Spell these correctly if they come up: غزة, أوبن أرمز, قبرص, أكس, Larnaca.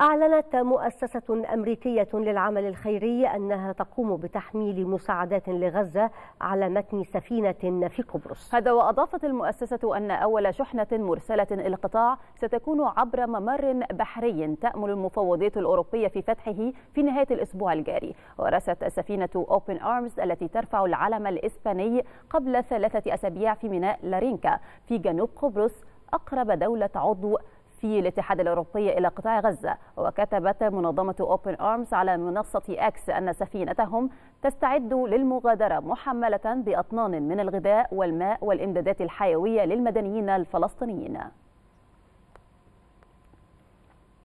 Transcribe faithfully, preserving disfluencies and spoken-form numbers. أعلنت مؤسسة أمريكية للعمل الخيري أنها تقوم بتحميل مساعدات لغزة على متن سفينة في قبرص. هذا وأضافت المؤسسة أن أول شحنة مرسلة إلى القطاع ستكون عبر ممر بحري تأمل المفوضية الأوروبية في فتحه في نهاية الأسبوع الجاري. ورست سفينة أوبن أرمز التي ترفع العلم الإسباني قبل ثلاثة أسابيع في ميناء لارينكا في جنوب قبرص أقرب دولة عضو في الاتحاد الأوروبي إلى قطاع غزة. وكتبت منظمة أوبن أرمز على منصة أكس أن سفينتهم تستعد للمغادرة محملة بأطنان من الغذاء والماء والإمدادات الحيوية للمدنيين الفلسطينيين.